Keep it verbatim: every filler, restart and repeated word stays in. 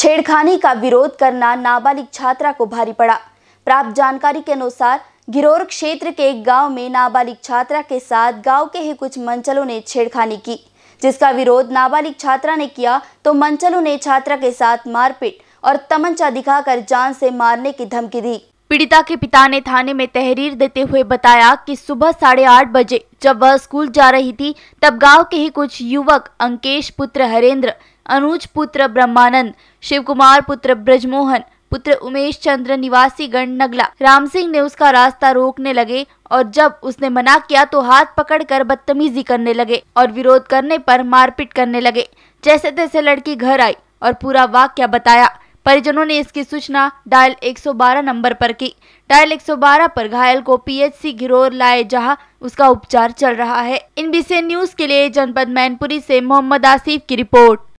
छेड़खानी का विरोध करना नाबालिग छात्रा को भारी पड़ा। प्राप्त जानकारी के अनुसार गिरौर क्षेत्र के एक गांव में नाबालिग छात्रा के साथ गांव के ही कुछ मंचलों ने छेड़खानी की, जिसका विरोध नाबालिग छात्रा ने किया तो मंचलों ने छात्रा के साथ मारपीट और तमंचा दिखाकर जान से मारने की धमकी दी। पीड़िता के पिता ने थाने में तहरीर देते हुए बताया कि सुबह साढ़े आठ बजे जब वह स्कूल जा रही थी तब गांव के ही कुछ युवक अंकेश पुत्र हरेंद्र, अनुज पुत्र ब्रह्मानंद, शिवकुमार पुत्र ब्रजमोहन पुत्र उमेश चंद्र निवासी गण नगला राम सिंह ने उसका रास्ता रोकने लगे और जब उसने मना किया तो हाथ पकड़कर बदतमीजी करने लगे और विरोध करने पर मारपीट करने लगे। जैसे तैसे लड़की घर आई और पूरा वाक्या बताया। परिजनों ने इसकी सूचना डायल एक सौ बारह नंबर पर की। डायल एक सौ बारह पर घायल को पीएचसी घिरौर लाए जहां उसका उपचार चल रहा है। एनबीसी न्यूज के लिए जनपद मैनपुरी से मोहम्मद आसिफ की रिपोर्ट।